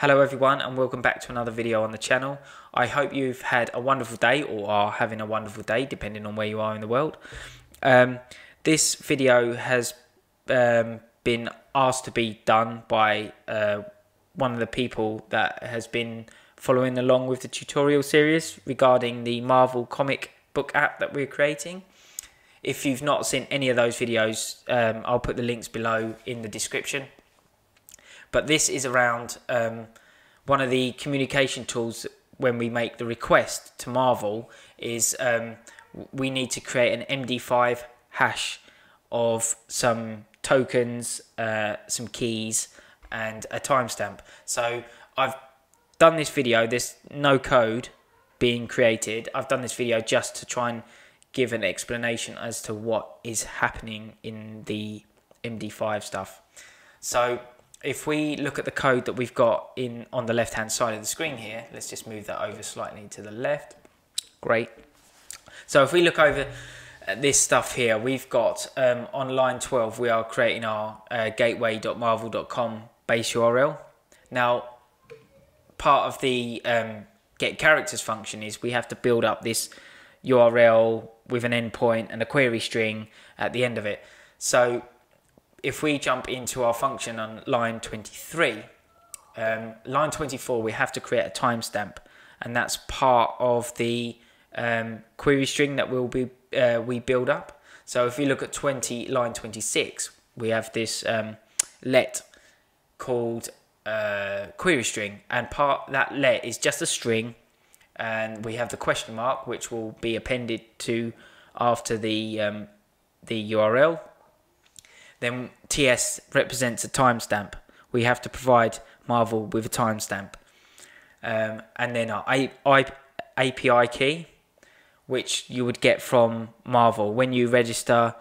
Hello everyone and welcome back to another video on the channel. I hope you've had a wonderful day or are having a wonderful day depending on where you are in the world. This video has been asked to be done by one of the people that has been following along with the tutorial series regarding the Marvel comic book app that we're creating. If you've not seen any of those videos, I'll put the links below in the description. But this is around one of the communication tools when we make the request to Marvel is we need to create an MD5 hash of some tokens, some keys and a timestamp. So I've done this video, there's no code being created. I've done this video just to try and give an explanation as to what is happening in the MD5 stuff. So if we look at the code that we've got on the left hand side of the screen here, let's just move that over slightly to the left. Great. So if we look over at this stuff here, we've got on line 12 we are creating our gateway.marvel.com base URL. Now part of the get characters function is we have to build up this URL with an endpoint and a query string at the end of it. So if we jump into our function on line 23, line 24, we have to create a timestamp, and that's part of the query string that we build up. So if we look at line 26, we have this let called query string, and part that let is just a string, and we have the question mark which will be appended to after the URL. Then TS represents a timestamp. We have to provide Marvel with a timestamp. And then our API key, which you would get from Marvel. When you register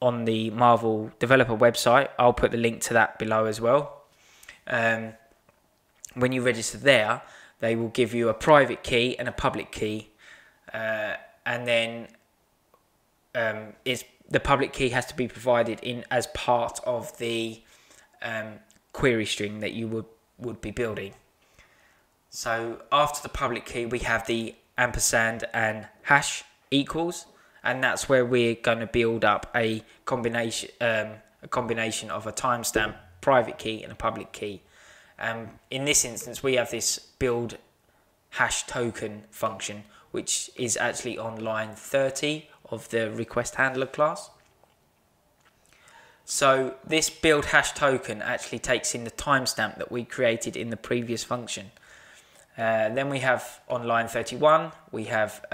on the Marvel developer website, I'll put the link to that below as well. When you register there, they will give you a private key and a public key. And then the public key has to be provided in as part of the query string that you would be building. So after the public key, we have the ampersand and hash equals, and that's where we're going to build up a combination of a timestamp, private key, and a public key. In this instance, we have this build hash token function, which is actually on line 30 of the request handler class. So this build hash token actually takes in the timestamp that we created in the previous function. Then we have on line 31, we have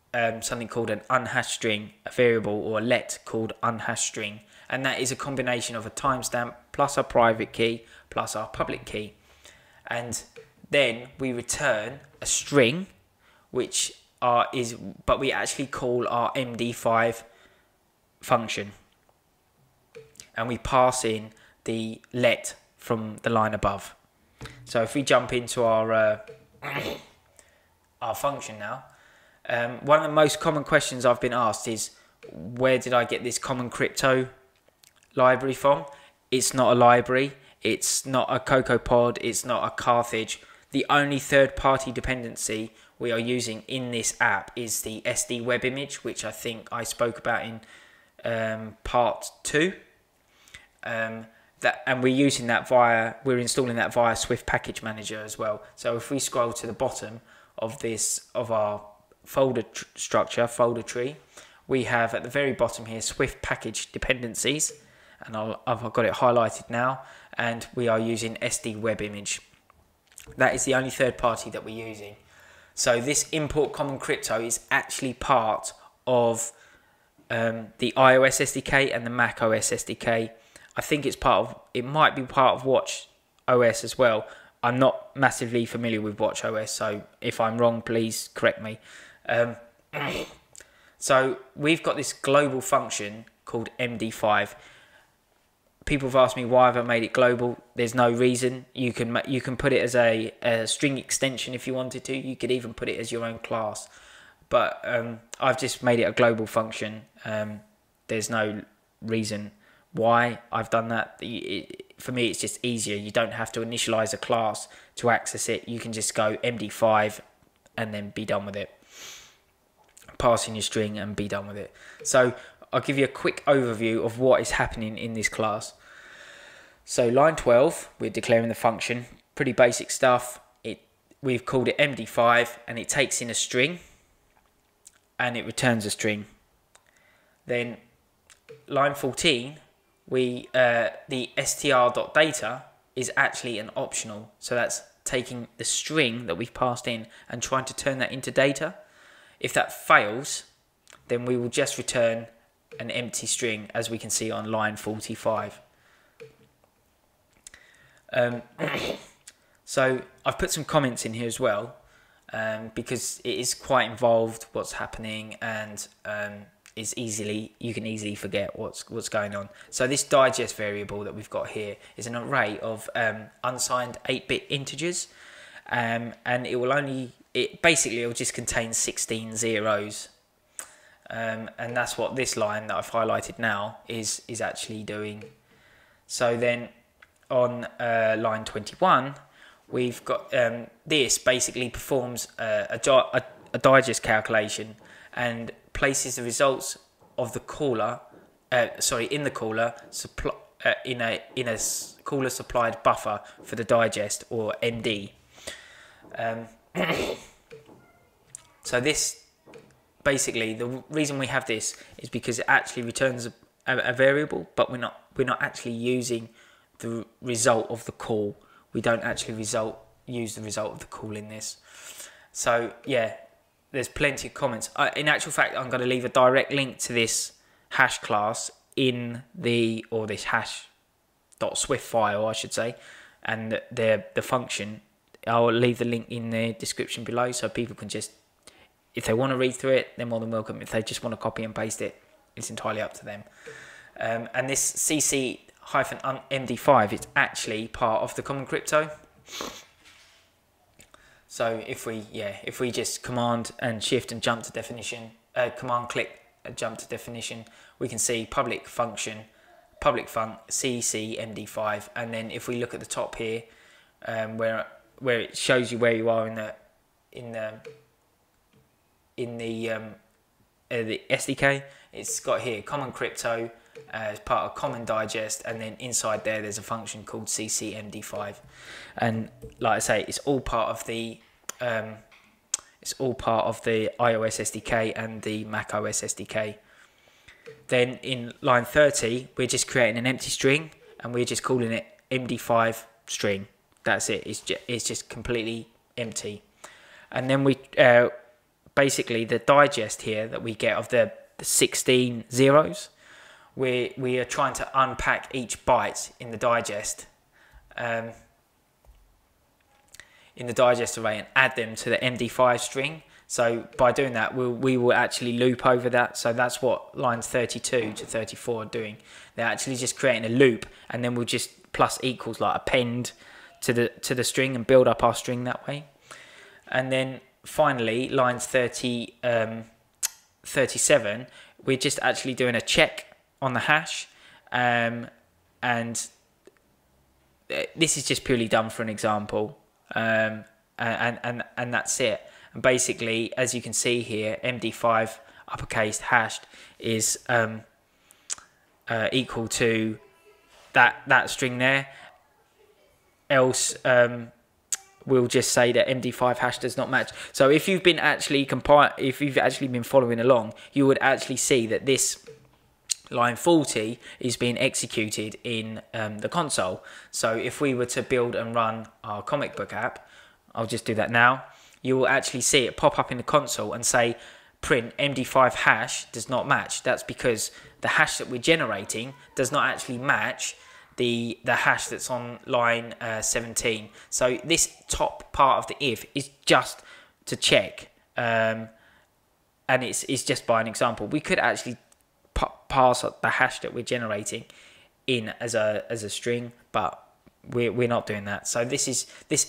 something called an unhashed string, a variable or a let called unhashed string, and that is a combination of a timestamp plus our private key plus our public key. And then we return a string which but we actually call our MD5 function, and we pass in the let from the line above. So if we jump into our our function now, one of the most common questions I've been asked is, where did I get this Common Crypto library from? It's not a library, it's not a CocoaPod, it's not a Carthage. The only third-party dependency we are using in this app is the SD Web Image, which I think I spoke about in part 2. And we're using that we're installing that via Swift Package Manager as well. So if we scroll to the bottom of our folder folder tree, we have at the very bottom here Swift Package Dependencies, and I've got it highlighted now. And we are using SD Web Image. That is the only third party that we're using. So this import Common Crypto is actually part of the iOS SDK and the macOS SDK. I think it's it might be part of watchOS as well. I'm not massively familiar with watchOS, so if I'm wrong, please correct me. So we've got this global function called MD5. People have asked me why have I made it global. There's no reason. You can put it as a string extension if you wanted to. You could even put it as your own class, but I've just made it a global function. There's no reason why I've done that. for me, it's just easier. You don't have to initialize a class to access it. You can just go MD5 and then be done with it. Pass in your string and be done with it. So I'll give you a quick overview of what is happening in this class. So line 12, we're declaring the function. Pretty basic stuff. We've called it MD5 and it takes in a string and it returns a string. Then line 14, the str.data is actually an optional. So that's taking the string that we've passed in and trying to turn that into data. If that fails, then we will just return an empty string, as we can see on line 45. So I've put some comments in here as well, because it is quite involved what's happening, and is you can easily forget what's going on. So this digest variable that we've got here is an array of unsigned 8-bit integers, and it will only, basically it will just contain 16 zeros, and that's what this line that I've highlighted now is actually doing. So then on line 21, we've got this basically performs a digest calculation and places the results of the caller, in a caller supplied buffer for the digest, or MD. So this, basically the reason we have this is because it actually returns a variable, but we're not actually using the result of the call. We don't actually use the result of the call in this. So yeah, there's plenty of comments. In actual fact, I'm going to leave a direct link to this hash class in the, or this hash.swift file, I should say, and the function. I'll leave the link in the description below, so people can just, if they want to read through it, they're more than welcome. If they just want to copy and paste it, it's entirely up to them. And this cc-md5, it's actually part of the Common Crypto. So if we just command and shift and jump to definition, command click and jump to definition, we can see public function, public func cc-md5, and then if we look at the top here, where it shows you where you are in the SDK, it's got here Common Crypto as part of Common Digest, and then inside there's a function called CCMD5, and like I say, it's all part of the iOS SDK and the macOS SDK. Then in line 30, we're just creating an empty string and we're just calling it MD5 string. That's it. It's just completely empty. And then we basically the digest here that we get of the 16 zeros, we are trying to unpack each byte in the digest array and add them to the MD5 string. So by doing that, we will actually loop over that. So that's what lines 32 to 34 are doing. They're actually just creating a loop, and then we'll just plus equals, like append to the string, and build up our string that way. And then finally, lines 37, we're just actually doing a check on the hash, and this is just purely done for an example, and that's it. And basically, as you can see here, MD5 uppercase hashed is equal to that string there. Else we'll just say that MD5 hash does not match. So if you've been actually been following along, you would actually see that this line 40 is being executed in the console. So if we were to build and run our comic book app, I'll just do that now, you will actually see it pop up in the console and say print MD5 hash does not match. That's because the hash that we're generating does not actually match the hash that's on line 17. So this top part of the if is just to check, and it's just by an example. We could actually pass the hash that we're generating in as a string, but we're not doing that. So this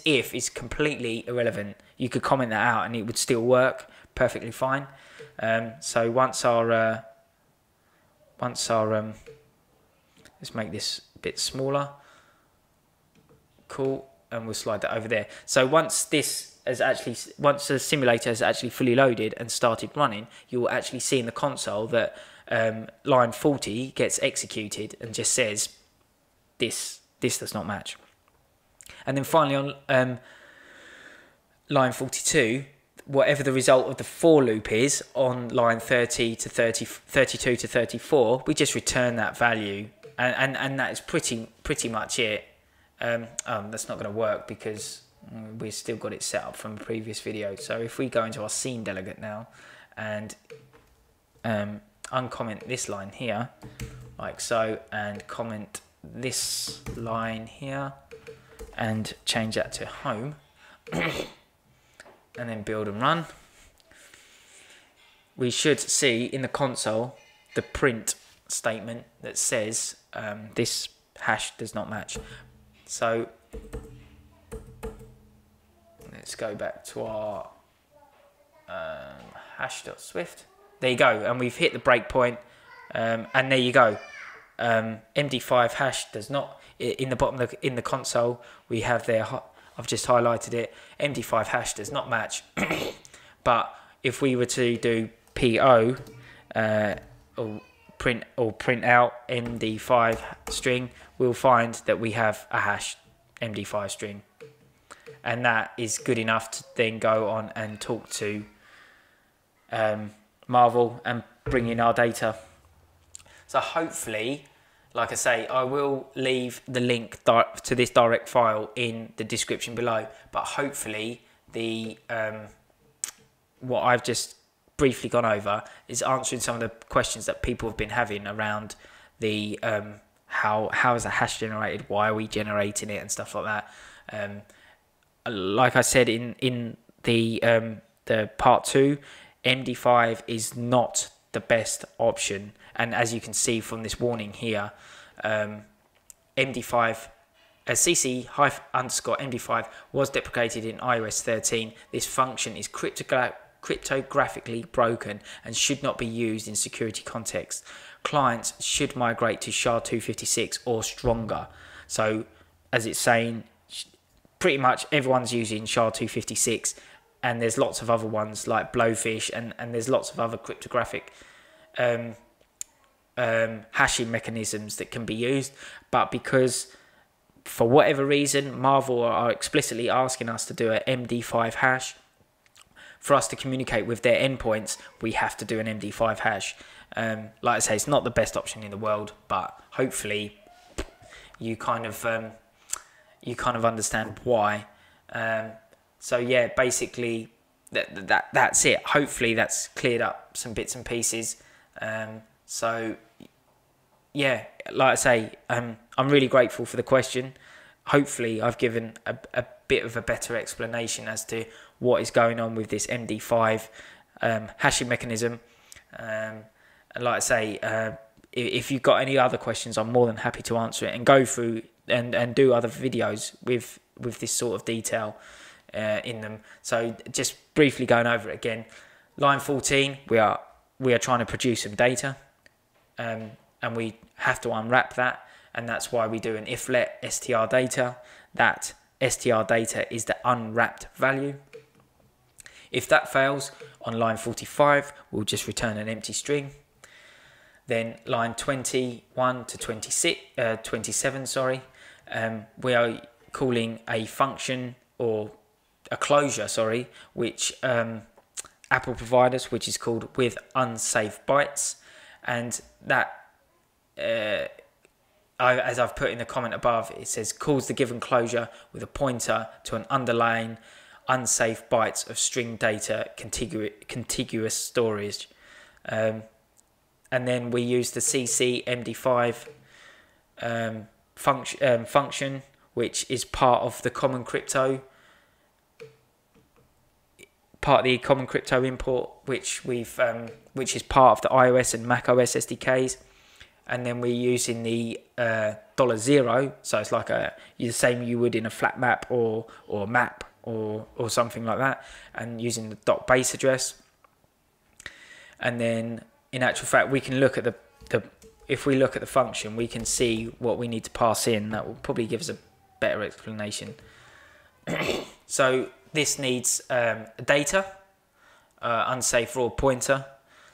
if is completely irrelevant. You could comment that out and it would still work perfectly fine. So once our let's make this bit smaller, cool, and we'll slide that over there. So once this has actually, once the simulator has actually fully loaded and started running, you'll actually see in the console that line 40 gets executed and just says this does not match. And then finally on line 42, whatever the result of the for loop is on line 32 to 34, we just return that value, and that is pretty much it. That's not going to work because we've still got it set up from a previous video. So if we go into our scene delegate now and uncomment this line here like so, and comment this line here and change that to home, and then build and run, we should see in the console the print statement that says this hash does not match. So let's go back to our hash.swift. There you go, and we've hit the breakpoint, and there you go. MD5 hash does not, in the bottom of the, in the console we have there, I've just highlighted it, MD5 hash does not match. But if we were to do PO or print out MD5 string, we'll find that we have a hash MD5 string, and that is good enough to then go on and talk to Marvel and bring in our data. So hopefully, like I say, I will leave the link to this direct file in the description below, but hopefully the what I've just briefly gone over is answering some of the questions that people have been having around the how is a hash generated, why are we generating it, and stuff like that. Like I said in the part 2, MD5 is not the best option, and as you can see from this warning here, MD5 cc_md5 was deprecated in iOS 13. This function is cryptographically broken and should not be used in security context. Clients should migrate to SHA-256 or stronger. So as it's saying, pretty much everyone's using SHA-256, and there's lots of other ones like Blowfish, and there's lots of other cryptographic hashing mechanisms that can be used. But because for whatever reason Marvel are explicitly asking us to do an MD5 hash, for us to communicate with their endpoints, we have to do an MD5 hash. Like I say, it's not the best option in the world, but hopefully you kind of understand why. So yeah, basically that's it. Hopefully that's cleared up some bits and pieces. So yeah, like I say, I'm really grateful for the question. Hopefully I've given a bit of a better explanation as to what is going on with this MD5 hashing mechanism. And like I say, if you've got any other questions, I'm more than happy to answer it and go through and do other videos with this sort of detail in them. So just briefly going over it again, line 14, we are trying to produce some data, and we have to unwrap that, and that's why we do an if let str data. That str data is the unwrapped value. If that fails on line 45, we'll just return an empty string. Then line 21 to 27, sorry, we are calling a function, or a closure, sorry, which Apple provides us, which is called with unsafe bytes, and that, as I've put in the comment above, it says calls the given closure with a pointer to an underlying unsafe bytes of string data contiguous storage. And then we use the cc md5 function, which is part of the Common Crypto, part of the Common Crypto import, which is part of the iOS and macOS SDKs. And then we're using the $0, so it's like the same you would in a flat map or map or something like that, and using the dot base address. And then in actual fact, we can look at if we look at the function, we can see what we need to pass in. That will probably give us a better explanation. So this needs data, unsafe raw pointer.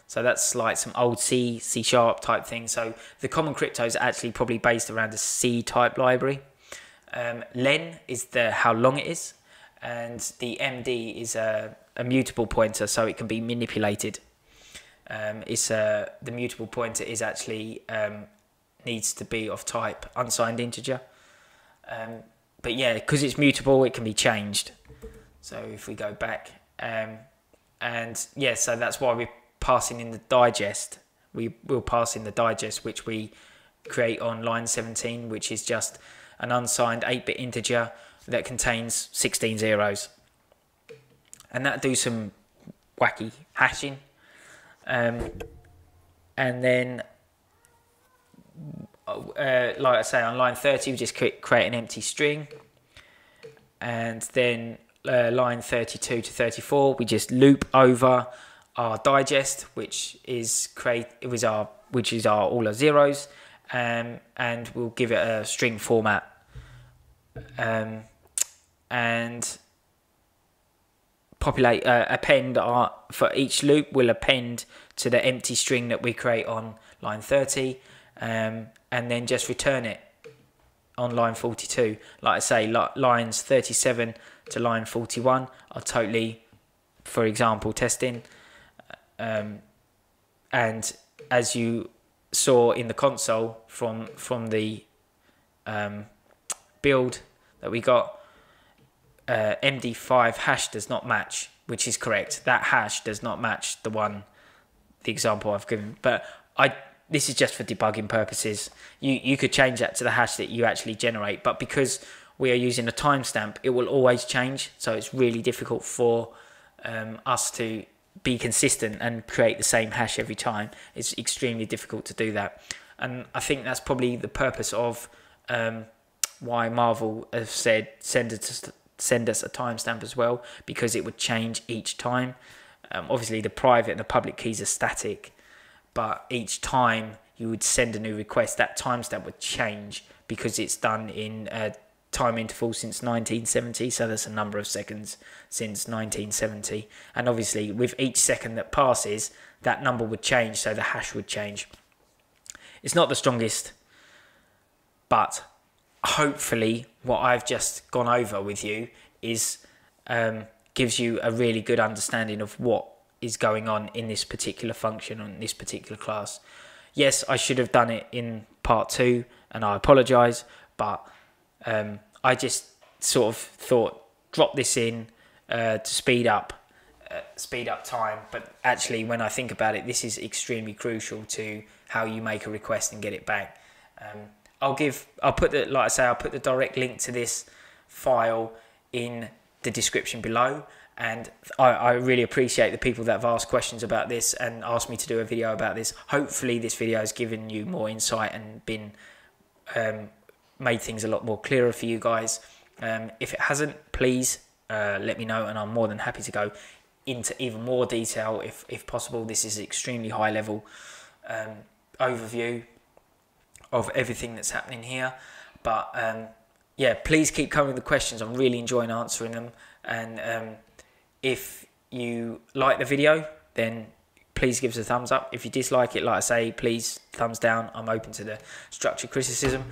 So that's like some old C#, type thing. So the Common Crypto is actually probably based around a C type library. Len is the how long it is, and the MD is a mutable pointer, so it can be manipulated. The mutable pointer is actually needs to be of type unsigned integer. But yeah, because it's mutable, it can be changed. So if we go back, and yeah, so that's why we're passing in the digest. We will pass in the digest, which we create on line 17, which is just an unsigned 8-bit integer that contains 16 zeros. And that do some wacky hashing. And then, like I say, on line 30, we just create an empty string. And then line 32 to 34, we just loop over our digest, which is all our zeros, and we'll give it a string format. And populate, append our, for each loop, we'll append to the empty string that we create on line 30, and then just return it on line 42. Like I say, lines 37 to line 41 are totally, for example, testing. And as you saw in the console from the build that we got, MD5 hash does not match, which is correct. That hash does not match the example I've given. But this is just for debugging purposes. You could change that to the hash that you actually generate, but because we are using a timestamp, it will always change. So it's really difficult for us to be consistent and create the same hash every time. It's extremely difficult to do that. And I think that's probably the purpose of why Marvel have said send us a timestamp as well, because it would change each time. Obviously the private and the public keys are static, but each time you would send a new request, that timestamp would change because it's done in a time interval since 1970, so that's a number of seconds since 1970. And obviously with each second that passes, that number would change, so the hash would change. It's not the strongest, but hopefully what I've just gone over with you is gives you a really good understanding of what is going on in this particular function, on this particular class. Yes, I should have done it in part 2 and I apologize, but I just sort of thought drop this in to speed up time, but actually when I think about it, this is extremely crucial to how you make a request and get it back. I'll put the, like I say, I'll put the direct link to this file in the description below, and I really appreciate the people that have asked questions about this and asked me to do a video about this. Hopefully this video has given you more insight and been made things a lot more clearer for you guys. If it hasn't, please let me know, and I'm more than happy to go into even more detail if possible. This is an extremely high level overview of everything that's happening here, but yeah, please keep coming with the questions. I'm really enjoying answering them, and if you like the video, then please give us a thumbs up. If you dislike it, like I say, please thumbs down. I'm open to the structured criticism.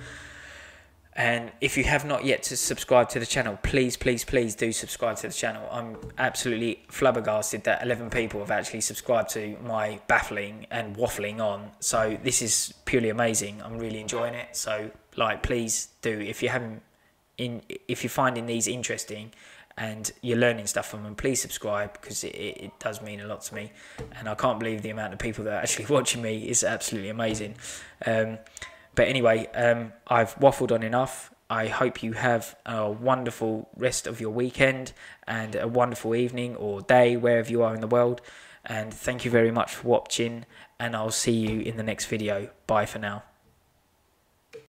And if you have not yet to subscribe to the channel, please, please, please do subscribe to the channel. I'm absolutely flabbergasted that 11 people have actually subscribed to my baffling and waffling on. So this is purely amazing. I'm really enjoying it. So like, please do, if you're finding these interesting and you're learning stuff from them, please subscribe, because it does mean a lot to me. And I can't believe the amount of people that are actually watching me is absolutely amazing. But anyway, I've waffled on enough. I hope you have a wonderful rest of your weekend and a wonderful evening or day, wherever you are in the world. And thank you very much for watching, and I'll see you in the next video. Bye for now.